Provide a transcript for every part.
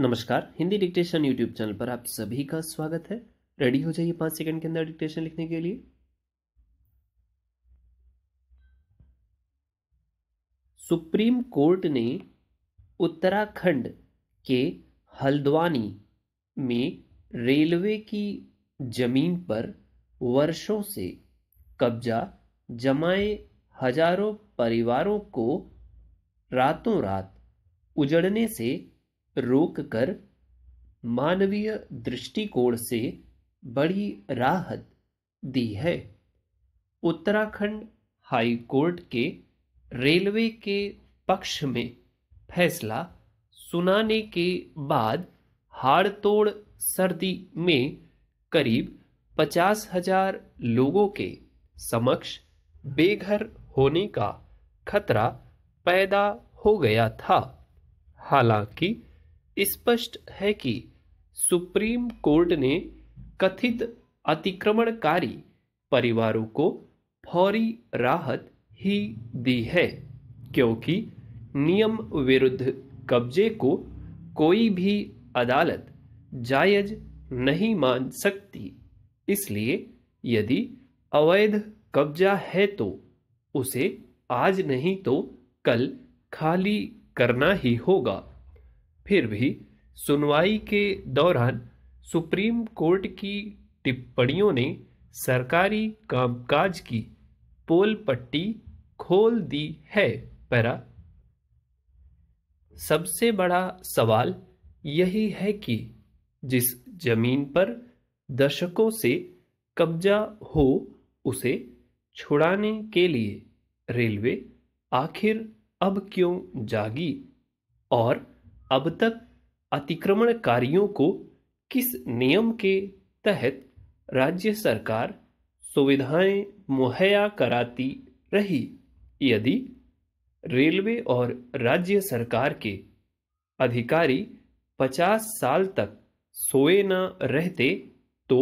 नमस्कार, Hindi dictation YouTube channel पर आप सभी का स्वागत है। रेडी हो जाइए 5 सेकंड के अंदर डिक्टेशन लिखने के लिए। सुप्रीम कोर्ट ने उत्तराखंड के हल्द्वानी में रेलवे की जमीन पर वर्षों से कब्जा जमाए हजारों परिवारों को रातों रात उजड़ने से रोककर मानवीय दृष्टिकोण से बड़ी राहत दी है। उत्तराखंड हाई कोर्ट के रेलवे के पक्ष में फैसला सुनाने के बाद हाड़तोड़ सर्दी में करीब 50,000 लोगों के समक्ष बेघर होने का खतरा पैदा हो गया था। हालांकि स्पष्ट है कि सुप्रीम कोर्ट ने कथित अतिक्रमणकारी परिवारों को फौरी राहत ही दी है, क्योंकि नियम विरुद्ध कब्जे को कोई भी अदालत जायज नहीं मान सकती। इसलिए यदि अवैध कब्जा है तो उसे आज नहीं तो कल खाली करना ही होगा। फिर भी सुनवाई के दौरान सुप्रीम कोर्ट की टिप्पणियों ने सरकारी कामकाज की पोल पट्टी खोल दी है। पैरा सबसे बड़ा सवाल यही है कि जिस जमीन पर दशकों से कब्जा हो उसे छुड़ाने के लिए रेलवे आखिर अब क्यों जागी, और अब तक अतिक्रमणकारियों को किस नियम के तहत राज्य सरकार सुविधाएं मुहैया कराती रही। यदि रेलवे और राज्य सरकार के अधिकारी 50 साल तक सोए न रहते तो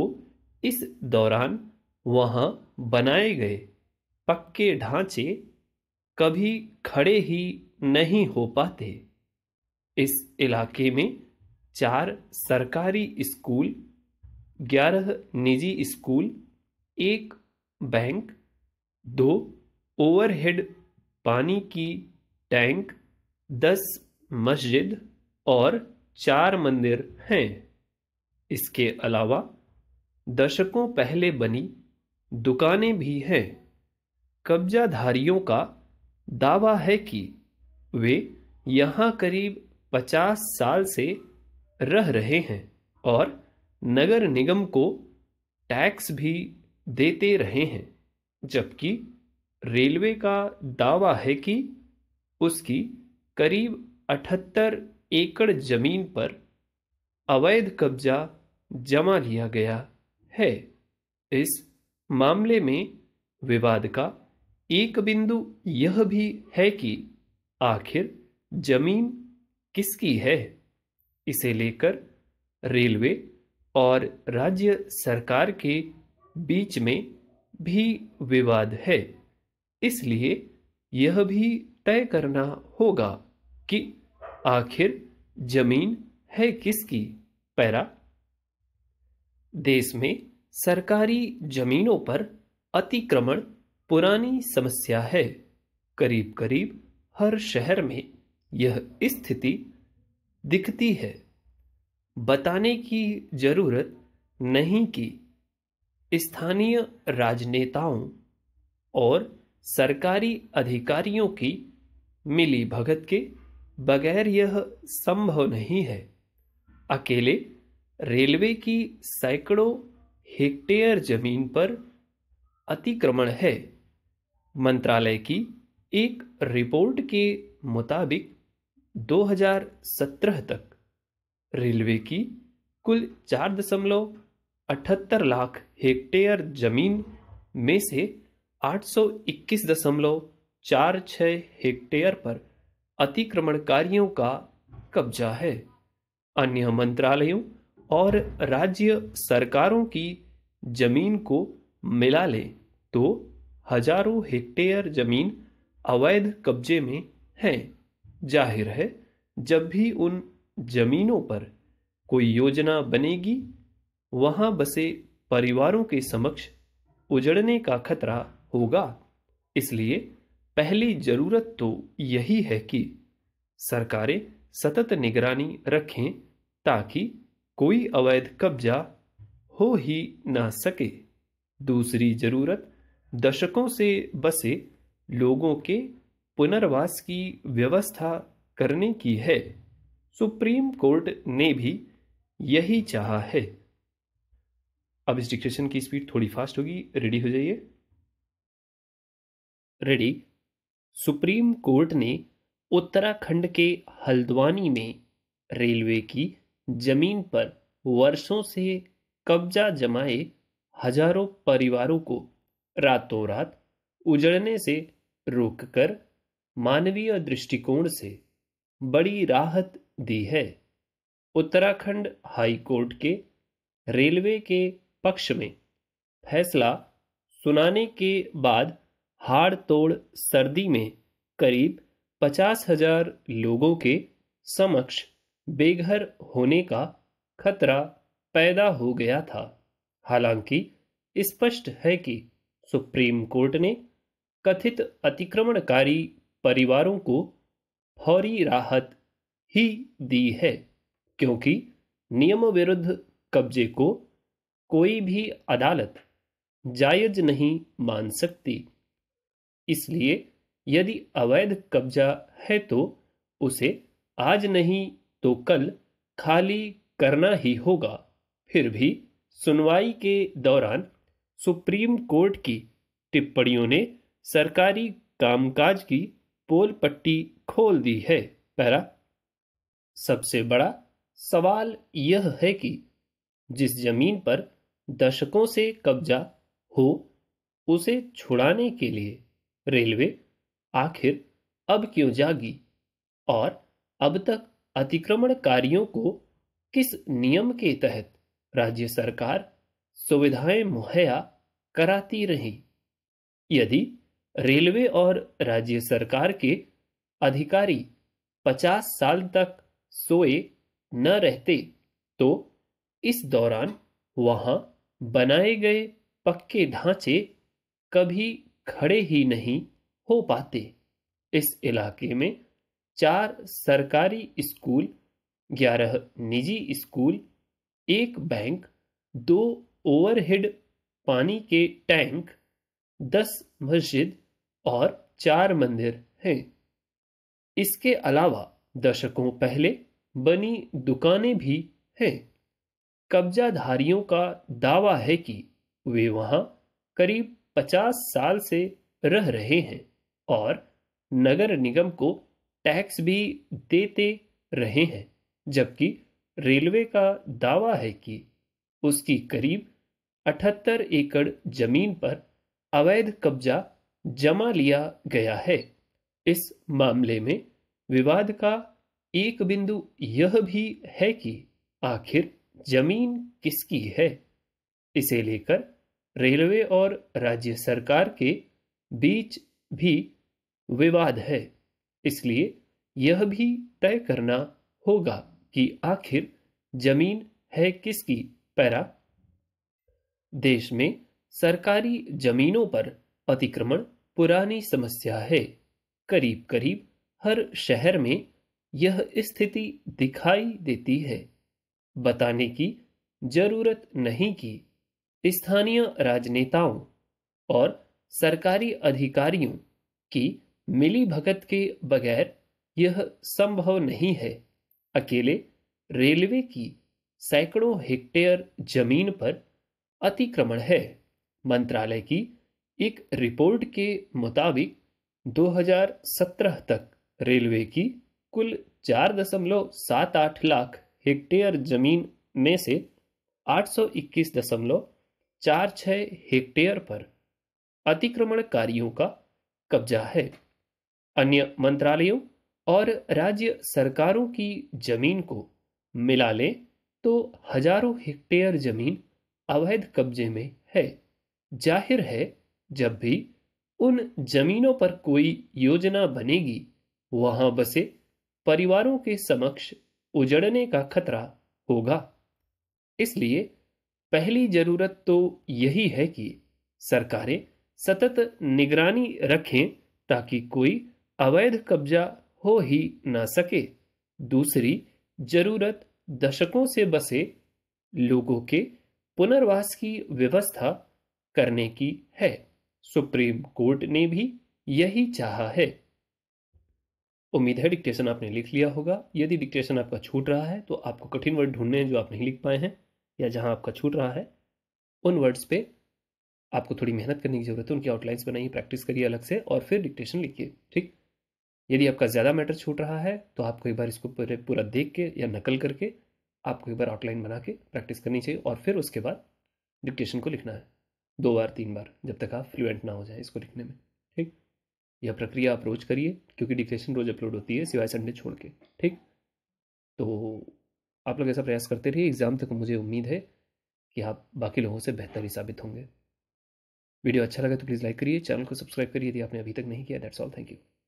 इस दौरान वहां बनाए गए पक्के ढांचे कभी खड़े ही नहीं हो पाते। इस इलाके में 4 सरकारी स्कूल, 11 निजी स्कूल, 1 बैंक, 2 ओवरहेड पानी की टैंक, 10 मस्जिद और 4 मंदिर हैं। इसके अलावा दशकों पहले बनी दुकानें भी हैं। कब्जाधारियों का दावा है कि वे यहाँ करीब 50 साल से रह रहे हैं और नगर निगम को टैक्स भी देते रहे हैं, जबकि रेलवे का दावा है कि उसकी करीब 78 एकड़ जमीन पर अवैध कब्जा जमा लिया गया है। इस मामले में विवाद का एक बिंदु यह भी है कि आखिर जमीन किसकी है। इसे लेकर रेलवे और राज्य सरकार के बीच में भी विवाद है। इसलिए यह भी तय करना होगा कि आखिर जमीन है किसकी। पैरा देश में सरकारी जमीनों पर अतिक्रमण पुरानी समस्या है। करीब करीब हर शहर में यह स्थिति दिखती है। बताने की जरूरत नहीं कि स्थानीय राजनेताओं और सरकारी अधिकारियों की मिलीभगत के बगैर यह संभव नहीं है। अकेले रेलवे की सैकड़ों हेक्टेयर जमीन पर अतिक्रमण है। मंत्रालय की एक रिपोर्ट के मुताबिक 2017 तक रेलवे की कुल 4.78 लाख हेक्टेयर जमीन में से 821.46 हेक्टेयर पर अतिक्रमणकारियों का कब्जा है। अन्य मंत्रालयों और राज्य सरकारों की जमीन को मिला ले तो हजारों हेक्टेयर जमीन अवैध कब्जे में है। जाहिर है, जब भी उन जमीनों पर कोई योजना बनेगी, वहां बसे परिवारों के समक्ष उजड़ने का खतरा होगा। इसलिए पहली जरूरत तो यही है कि सरकारें सतत निगरानी रखें ताकि कोई अवैध कब्जा हो ही ना सके। दूसरी जरूरत दशकों से बसे लोगों के पुनर्वास की व्यवस्था करने की है। सुप्रीम कोर्ट ने भी यही चाहा है। अब इस डिक्टेशन की स्पीड थोड़ी फास्ट होगी, रेडी हो जाइए। रेडी। सुप्रीम कोर्ट ने उत्तराखंड के हल्द्वानी में रेलवे की जमीन पर वर्षों से कब्जा जमाए हजारों परिवारों को रातों रात उजड़ने से रोककर मानवीय दृष्टिकोण से बड़ी राहत दी है। उत्तराखंड हाई कोर्ट के रेलवे के पक्ष में फैसला सुनाने के बाद हाड़ तोड़ सर्दी में करीब 50,000 लोगों के समक्ष बेघर होने का खतरा पैदा हो गया था। हालांकि स्पष्ट है कि सुप्रीम कोर्ट ने कथित अतिक्रमणकारी परिवारों को फौरी राहत ही दी है, क्योंकि नियम विरुद्ध कब्जे को कोई भी अदालत जायज नहीं मान सकती। इसलिए यदि अवैध कब्जा है तो उसे आज नहीं तो कल खाली करना ही होगा। फिर भी सुनवाई के दौरान सुप्रीम कोर्ट की टिप्पणियों ने सरकारी कामकाज की पोल पट्टी खोल दी है। पहला सबसे बड़ा सवाल यह है कि जिस जमीन पर दशकों से कब्जा हो उसे छुड़ाने के लिए रेलवे आखिर अब क्यों जागी, और अब तक अतिक्रमणकारियों को किस नियम के तहत राज्य सरकार सुविधाएं मुहैया कराती रही। यदि रेलवे और राज्य सरकार के अधिकारी 50 साल तक सोए न रहते तो इस दौरान वहां बनाए गए पक्के ढांचे कभी खड़े ही नहीं हो पाते। इस इलाके में 4 सरकारी स्कूल, 11 निजी स्कूल, 1 बैंक, 2 ओवरहेड पानी के टैंक, 10 मस्जिद और 4 मंदिर हैं। इसके अलावा दशकों पहले बनी दुकानें भी हैं। कब्जाधारियों का दावा है कि वे वहां करीब 50 साल से रह रहे हैं और नगर निगम को टैक्स भी देते रहे हैं, जबकि रेलवे का दावा है कि उसकी करीब 78 एकड़ जमीन पर अवैध कब्जा जमा लिया गया है। इस मामले में विवाद का एक बिंदु यह भी है कि आखिर जमीन किसकी है। इसे लेकर रेलवे और राज्य सरकार के बीच भी विवाद है। इसलिए यह भी तय करना होगा कि आखिर जमीन है किसकी। पैरा। देश में सरकारी जमीनों पर अतिक्रमण पुरानी समस्या है। करीब करीब हर शहर में यह स्थिति दिखाई देती है। बताने की जरूरत नहीं कि स्थानीय राजनेताओं और सरकारी अधिकारियों की मिलीभगत के बगैर यह संभव नहीं है। अकेले रेलवे की सैकड़ों हेक्टेयर जमीन पर अतिक्रमण है। मंत्रालय की एक रिपोर्ट के मुताबिक 2017 तक रेलवे की कुल 4.78 लाख हेक्टेयर जमीन में से 821.46 हेक्टेयर पर अतिक्रमणकारियों का कब्जा है। अन्य मंत्रालयों और राज्य सरकारों की जमीन को मिला लें तो हजारों हेक्टेयर जमीन अवैध कब्जे में है। जाहिर है जब भी उन जमीनों पर कोई योजना बनेगी वहां बसे परिवारों के समक्ष उजड़ने का खतरा होगा। इसलिए पहली जरूरत तो यही है कि सरकारें सतत निगरानी रखें ताकि कोई अवैध कब्जा हो ही ना सके। दूसरी जरूरत दशकों से बसे लोगों के पुनर्वास की व्यवस्था करने की है। सुप्रीम कोर्ट ने भी यही चाहा है। उम्मीद है डिक्टेशन आपने लिख लिया होगा। यदि डिक्टेशन आपका छूट रहा है तो आपको कठिन वर्ड ढूंढने हैं जो आप नहीं लिख पाए हैं, या जहां आपका छूट रहा है उन वर्ड्स पे आपको थोड़ी मेहनत करने की जरूरत है। उनकी आउटलाइंस बनाइए, प्रैक्टिस करिए अलग से और फिर डिक्टेशन लिखिए। ठीक, यदि आपका ज़्यादा मैटर छूट रहा है तो आपको एक बार इसको पूरा देख के या नकल करके आपको एक बार आउटलाइन बना के प्रैक्टिस करनी चाहिए और फिर उसके बाद डिक्टेशन को लिखना है 2 बार 3 बार, जब तक आप फ्लुएंट ना हो जाए इसको लिखने में। ठीक, यह प्रक्रिया आप रोज करिए क्योंकि डिक्टेशन रोज अपलोड होती है सिवाय संडे छोड़ के। ठीक, तो आप लोग ऐसा प्रयास करते रहिए। एग्ज़ाम तक मुझे उम्मीद है कि आप बाकी लोगों से बेहतर ही साबित होंगे। वीडियो अच्छा लगा तो प्लीज़ लाइक करिए, चैनल को सब्सक्राइब करिए यदि आपने अभी तक नहीं किया। That's all, thank you.